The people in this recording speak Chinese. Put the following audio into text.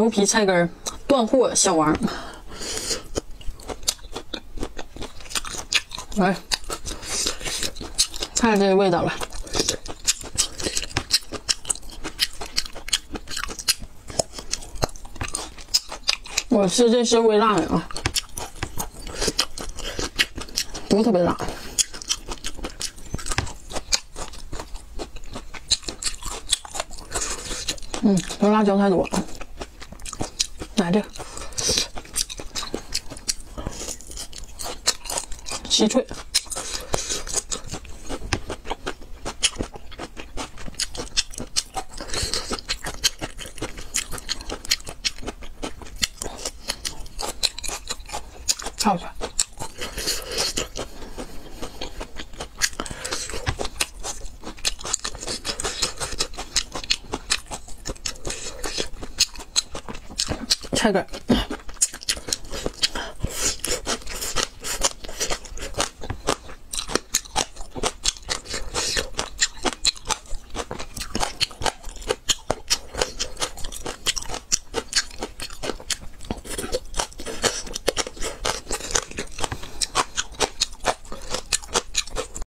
牛皮菜根断货小王。来，看这个味道了。 我吃这是微辣的啊，不特别辣。这辣椒太多了。来这个，稀脆。好吧，菜根。